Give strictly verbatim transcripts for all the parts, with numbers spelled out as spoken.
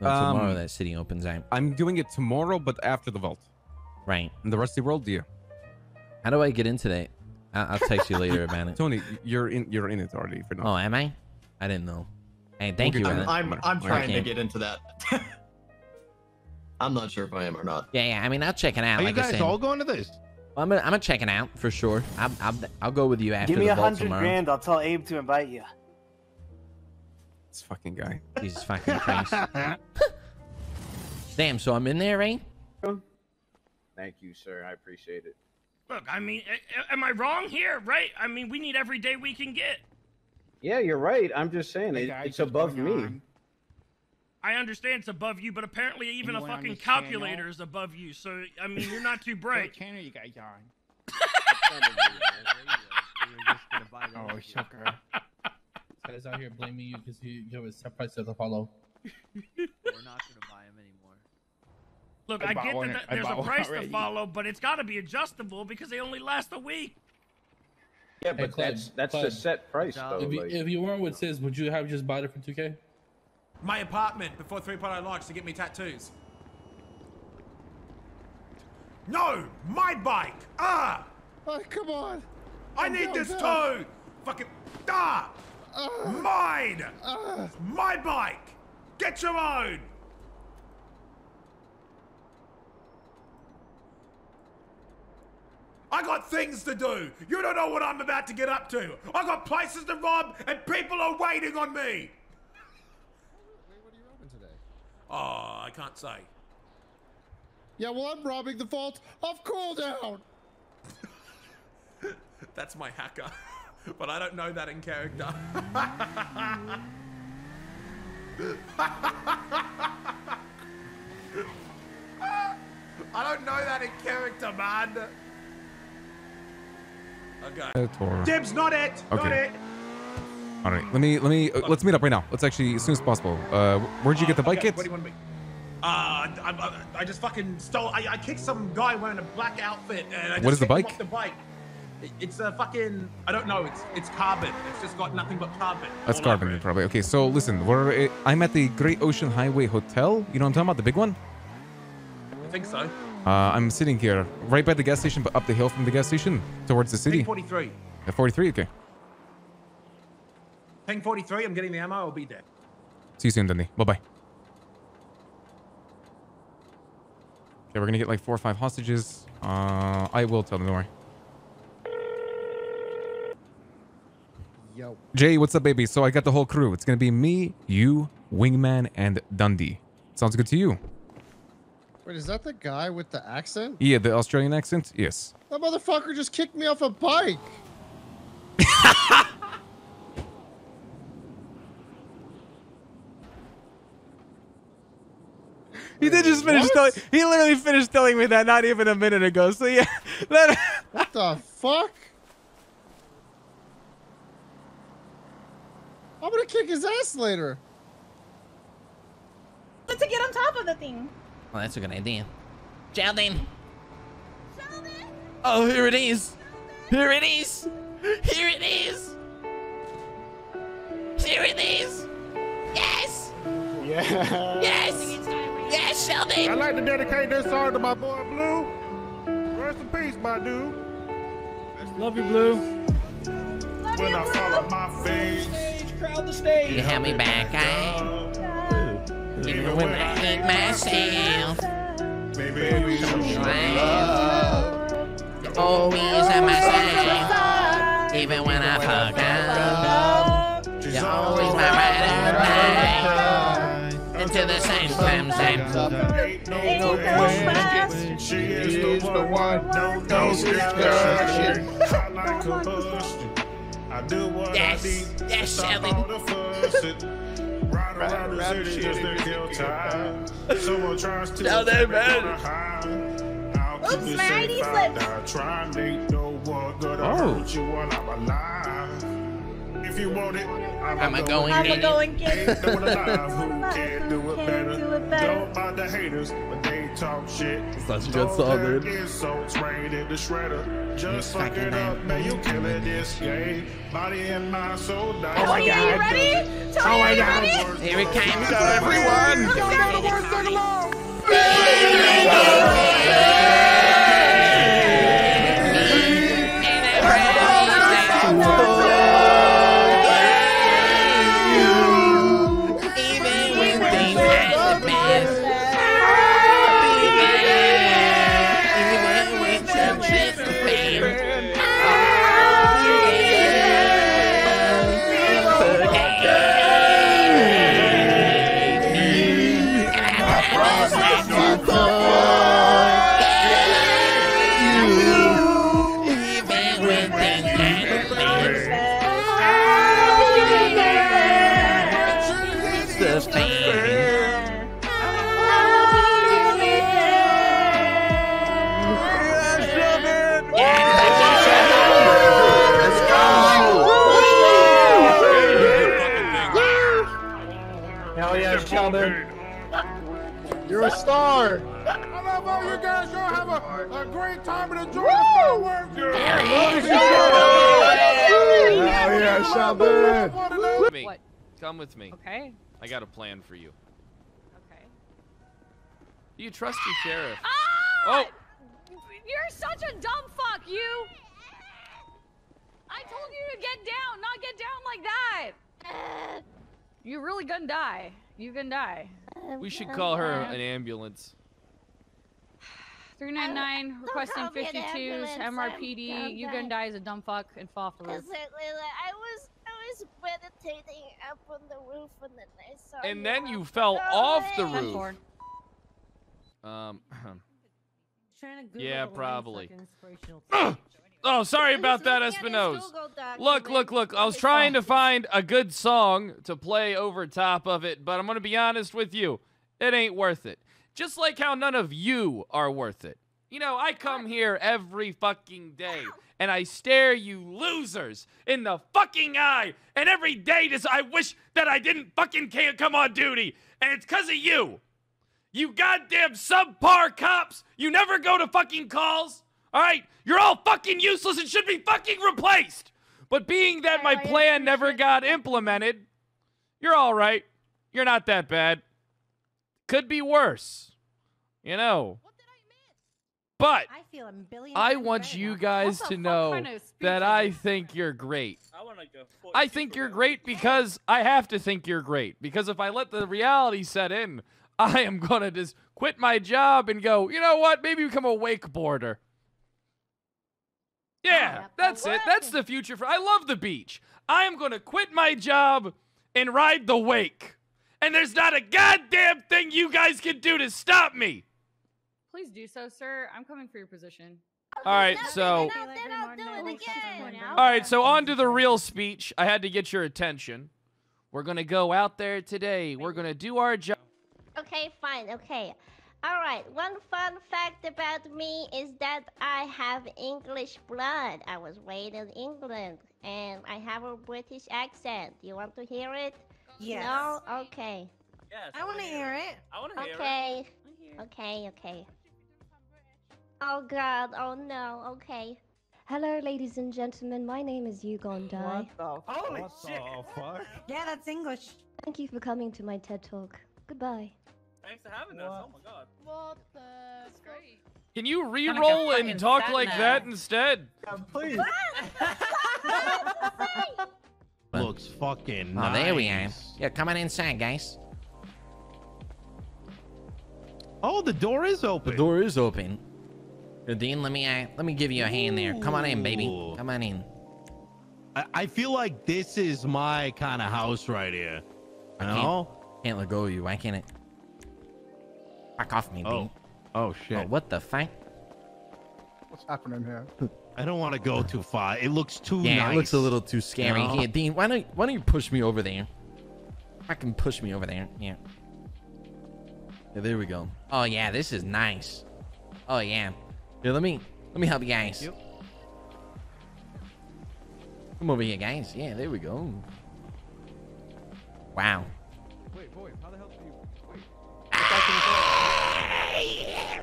No, tomorrow um, that city opens out. I'm doing it tomorrow, but after the vault. Right. And the Rusty World deal. How do I get into that? I'll text you later about it. Tony, you're in you're in it already. For now. Oh, am I? I didn't know. Hey, thank you. I'm, I'm, I'm trying to get into that. I'm not sure if I am or not. Yeah, yeah. I mean, I'll check it out. Are like you guys all going to this? Well, I'm gonna, I'm gonna check it out for sure. I'll, I'll, I'll go with you after. Give me a hundred grand. I'll tell Abe to invite you. This fucking guy. Jesus fucking Christ. Damn. So I'm in there, right? Thank you, sir. I appreciate it. Look, I mean, am I wrong here, right? I mean, we need every day we can get. Yeah, you're right. I'm just saying, it, it's above me. On. I understand it's above you, but apparently even Anyone a fucking calculator is above you. So, I mean, you're not too bright. What channel you guys on? Oh, sucker. This guy's out here blaming you because you have a set price to follow. We're not going to buy him anymore. Look, I, I get that, that there's a price to follow, but it's got to be adjustable because they only last a week. Yeah, but hey, Clyde, that's that's Clyde. the set price, no. though. If you, like, if you weren't with Sis, would you have just bought it for two K? My apartment before three point oh launch to get me tattoos. No! My bike! Ah! Oh, come on! I oh, need no, this no. toe! Fucking... Ah! Uh, Mine! Uh, My bike! Get your own! I got things to do. You don't know what I'm about to get up to. I got places to rob and people are waiting on me. What are you robbing today? Oh, I can't say. Yeah, well, I'm robbing the vault of cooldown. That's my hacker, but I don't know that in character. I don't know that in character, man. Okay. Dibs, not it. Okay. Not it. All right. Let me let me uh, let's meet up right now. Let's actually as soon as possible. Uh, where'd you uh, get the bike okay. kit? What do you want to be? Uh, I, I, I just fucking stole. I, I kicked some guy wearing a black outfit, and I just what is the bike? Off the bike. It, it's a fucking. I don't know. It's it's carbon. It's just got nothing but carbon. That's carbon, it. probably. Okay. So listen, we're I'm at the Great Ocean Highway Hotel. You know what I'm talking about? The big one. I think so. Uh, I'm sitting here, right by the gas station, but up the hill from the gas station, towards the city. forty-three. At forty-three, okay. Ping forty-three, I'm getting the ammo, I'll be there. See you soon, Dundee. Bye-bye. Okay, we're gonna get like four or five hostages. Uh, I will tell them, don't worry. Yo. Jay, what's up, baby? So I got the whole crew. It's gonna be me, you, Wingman, and Dundee. Sounds good to you. Wait, is that the guy with the accent? Yeah, the Australian accent? Yes. That motherfucker just kicked me off a bike. He did just finish telling he literally finished telling me that not even a minute ago. So yeah. That what the fuck? I'm gonna kick his ass later. But to get on top of the thing. Oh, that's a good idea. Sheldon! Sheldon! Oh, here it is! Sheldon! Here it is! Here it is! Here it is! Yes! Yeah! Yes! Yes, Sheldon! I'd like to dedicate this song to my boy Blue. Rest in peace, my dude. Love you, Blue. Love when you, I follow my face. Stage, crowd the stage. You help me back, I. Even when I hate myself, baby, you love. Always at my side. Even when I fuck up, you're always my right or die. Until the same time, same ain't no question. She is the one. No, no, she's I like combustion. I do what I need. Yes, Shelly. Right around the city just to kill time. Someone tries to tell them I'll keep it safe. I'm trying to know what good I'll put you on. I'm alive. If you want it, I'm a going get it. I'm a going get it. Who can do it better? Don't mind the haters, but they talk shit. Such a good song, dude. Insults rain in the shredder. Just fuck it up, man. You killing this game. Body and mind so nice. Oh my god. Ready? Oh my god. Here it came. Go everyone. Go to the worst thing alone. You're a star. I love all you guys. Y'all have a, a great time and enjoy the fireworks. Oh yeah, what? Come with me. Okay. I got a plan for you. Okay. Do you trust your sheriff? Ah! Oh! You're such a dumb fuck, you. I told you to get down, not get down like that. You're really gonna die. You can die. We should call her an ambulance. three nine nine requesting fifty-twos, M R P D. You can die as a dumb fuck and fall for it. Exactly. I was I was meditating up on the roof and then I saw. And then you fell off the roof. Um. Yeah, probably. Oh, sorry about that, Espinosa. Look, look, look. I was trying to find a good song to play over top of it, but I'm going to be honest with you. It ain't worth it. Just like how none of you are worth it. You know, I come here every fucking day, and I stare you losers in the fucking eye, and every day just, I wish that I didn't fucking come on duty, and it's because of you. You goddamn subpar cops. You never go to fucking calls. All right, you're all fucking useless and should be fucking replaced. But being that my plan never got implemented, you're all right. You're not that bad. Could be worse, you know. But I want you guys to know that I think you're great. I think you're great because I have to think you're great. Because if I let the reality set in, I am going to just quit my job and go, you know what? Maybe become a wakeboarder. Yeah, that's it. That's the future. For I love the beach. I am going to quit my job and ride the wake. And there's not a goddamn thing you guys can do to stop me. Please do so, sir. I'm coming for your position. All right, so. All right, so on to the real speech. I had to get your attention. We're going to go out there today. We're going to do our job. Okay, fine. Okay. All right, one fun fact about me is that I have English blood. I was raised in England, and I have a British accent. You want to hear it? Yes. No? Okay. Yes. I want to hear it. I want to hear okay. it. Okay. Okay, okay. Oh, God. Oh, no. Okay. Hello, ladies and gentlemen. My name is Ugondai. What the fuck? Holy shit. Fuck? Yeah, that's English. Thank you for coming to my TED Talk. Goodbye. Thanks for having what? us. Oh my god. What the? That's great. Can you re-roll and talk like now. that instead? Yeah, please. Looks fucking oh, nice. Oh, there we are. Yeah, come on inside, guys. Oh, the door is open. The door is open. Here, Dean, let me uh, let me give you a hand there. Come on in, baby. Come on in. I, I feel like this is my kind of house right here. I can't, can't let go of you. Why can't it? Fuck off me, oh. Dean. Oh, shit. Oh, what the fuck? What's happening here? I don't want to go too far. It looks too yeah, nice. Yeah, it looks a little too scary. No. Here, Dean, why don't, why don't you push me over there? Fucking push me over there. Yeah. Yeah, there we go. Oh, yeah, this is nice. Oh, yeah. Here, let me, let me help you guys. Yep. Come over here, guys. Yeah, there we go. Wow. Wait, boy, how the hell do you... Wait.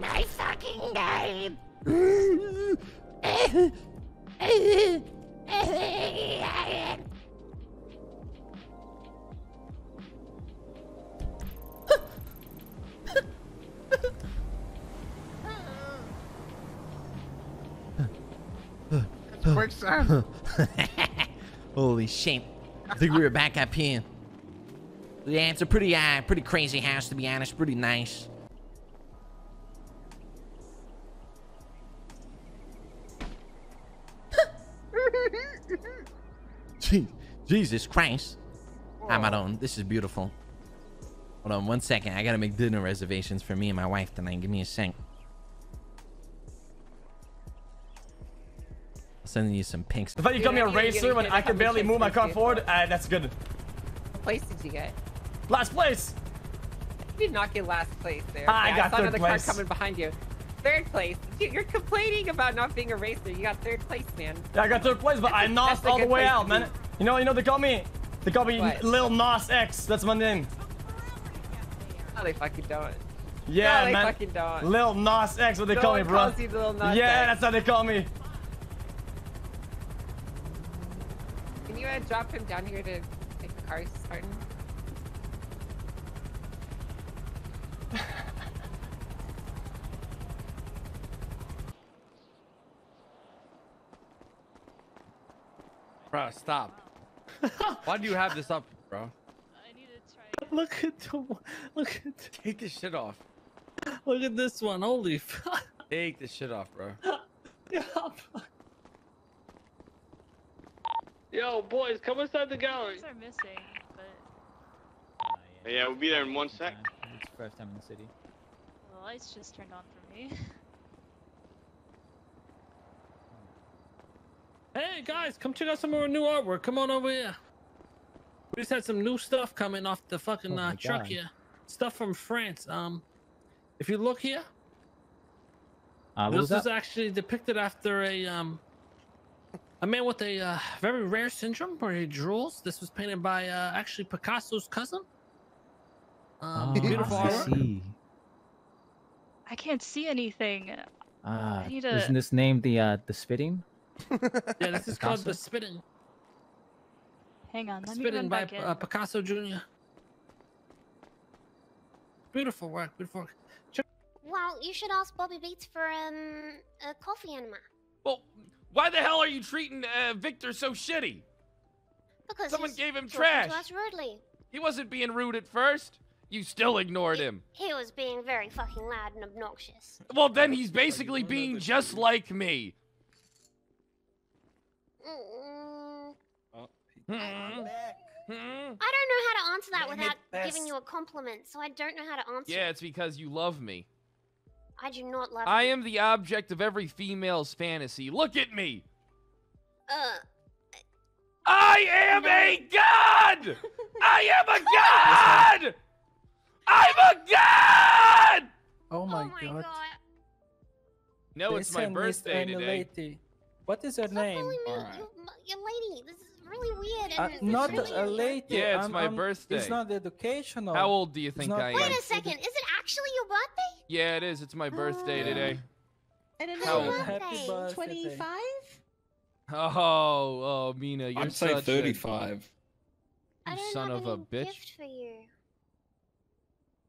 my fucking name. Quick, son. Holy shit. I think we were back up here. Yeah, it's a pretty, uh, pretty crazy house, to be honest. Pretty nice. Jesus Christ. Whoa. I'm alone. This is beautiful. Hold on one second. I gotta make dinner reservations for me and my wife tonight. Give me a sec. I'll send you some pinks. I thought you called me a racer when I could barely move my car forward. Uh, that's good. What place did you get? Last place! You did not get last place there. Ah, yeah, I got I saw third place. Another car coming behind you. Third place. Dude, you're complaining about not being a racer. You got third place, man. Yeah, I got third place, but that's I nosed all the way out, man. You know, you know they call me. They call me what? Lil Nas X. That's my name. No, they fucking don't. Yeah, no, they man. Fucking don't. Lil Nas X, what they no call me, bro? You Lil Nas yeah, X. That's how they call me. Can you uh, drop him down here to take the cars, Spartan? Bro, stop. Why do you have this up, bro? I need to try it. Look at the one. Look at the... Take this shit off. Look at this one. Holy fuck. Take this shit off, bro. Yo, bro. Yo, boys, come inside the gallery. Things are missing, but... Oh, yeah. yeah, we'll be there in one sec. Yeah, it's the first time in the city. The lights just turned on for me. Hey guys, come check out some more new artwork. Come on over here. We just had some new stuff coming off the fucking oh uh, truck God. Here. Stuff from France. Um, if you look here, uh, this is actually depicted after a um a man with a uh, very rare syndrome where he drools. This was painted by uh, actually Picasso's cousin. Um, oh, beautiful I artwork. See. I can't see anything. Uh, isn't to... this named the uh, the spitting? Yeah, this is Picasso? Called The Spitting. Hang on, let me Spitting by uh, Picasso Junior Beautiful work, beautiful work. Check well, you should ask Bobby Beats for um, a coffee enema. Well, why the hell are you treating uh, Victor so shitty? Because someone gave him trash. To us rudely. He wasn't being rude at first. You still ignored he, him. He was being very fucking loud and obnoxious. Well, then he's basically being just like me. Mm-mm. Oh. Mm-mm. I don't know how to answer that without giving you a compliment, so I don't know how to answer. Yeah, it's because you love me. I do not love you. I am the object of every female's fantasy. Look at me. Uh. I am a god. I am a god. I'm a god. Oh my, oh my god. god. No, it's my birthday today. What is her Stop name? Me, right. your, your lady. This is really weird. Uh, not really a lady. Yeah, it's I'm, my I'm, birthday. It's not educational. How old do you think I am? Wait a second. Is it actually your birthday? Yeah, it is. It's my birthday uh, today. I don't know. Happy birthday. twenty-five? Oh, oh, Mina, you're I'd such say thirty-five. A, you son of a bitch. Gift for you.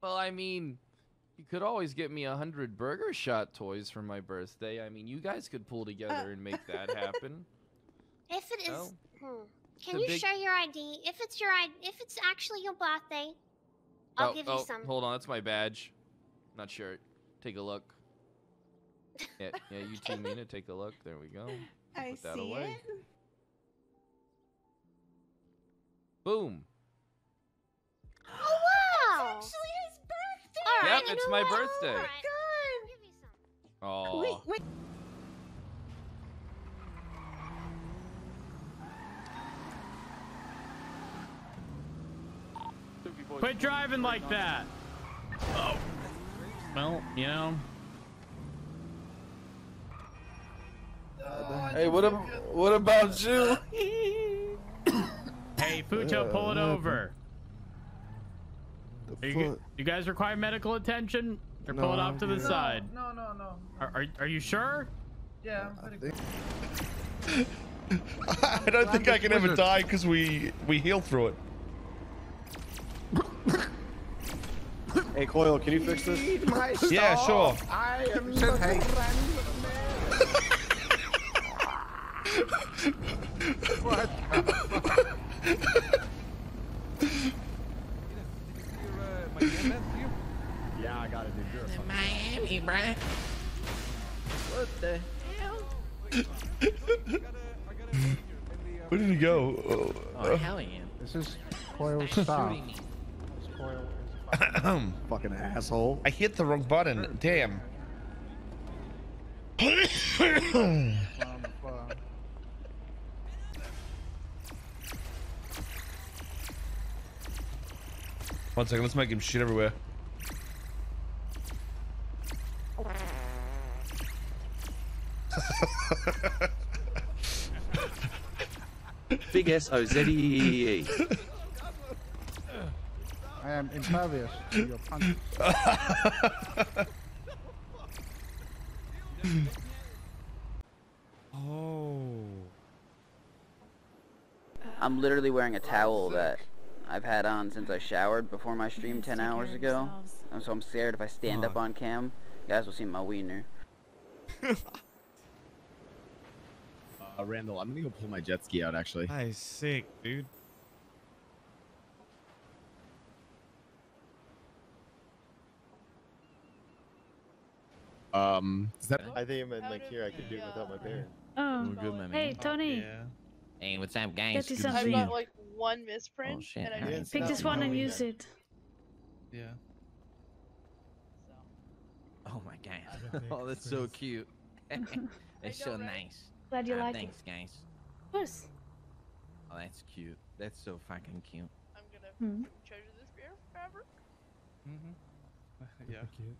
Well, I mean... You could always get me a hundred burger shot toys for my birthday. I mean, you guys could pull together uh. and make that happen. If it so, is, hmm. can you big... show your I D? If it's your I D, if it's actually your birthday, I'll oh, give oh, you some. Hold on, that's my badge. Not sure. Take a look. Yeah, yeah, you too, Mina. Take a look. There we go. I Put that see away. It. Boom. Oh wow! It's actually his birthday. All yep, right, it's my what? Birthday. Oh, my God. Wait, wait. Quit driving like that. Oh. Well, you know. Uh, hey, what, ab what about you? Hey, Pucho, yeah, pull it man. Over. You, you guys require medical attention? Or pull no, it off to the no, side. No, no, no. Are, are, are you sure? Yeah, I'm pretty good. I, think... I don't I'm think I can ever die because we we heal through it. Hey, Koil, can you fix this? Yeah, sure. I am so hey. What the fuck? Yeah, I got it, dude. You're in Miami, bro. What the hell? Where did he go? Oh, oh hell yeah. This is Koil's style. Koil is fucking, fucking asshole. I hit the wrong button. Damn. One second, let's make him shit everywhere. Big S O Z E E E E. I am impervious to your punches. Oh. I'm literally wearing a towel that I've had on since I showered before my stream ten hours ago. And so I'm scared if I stand oh. up on cam, you guys will see my wiener. Uh, Randall, I'm gonna go pull my jet ski out actually. I'm sick, dude. Um, is that I think I'm in, like here I could do it without my parents. Oh, we're good, my man. Hey, Tony. Oh, yeah. Hey, what's up, guys? I've got like one misprint, oh, shit, and I just pick this one and use it. Yeah. Oh my god! Oh, that's so cute. That's so nice. Glad you ah, like thanks, it. Thanks, guys. Of course. Oh, that's cute. That's so fucking cute. I'm gonna mm-hmm. treasure this beer forever. Mm-hmm. Yeah. Cute.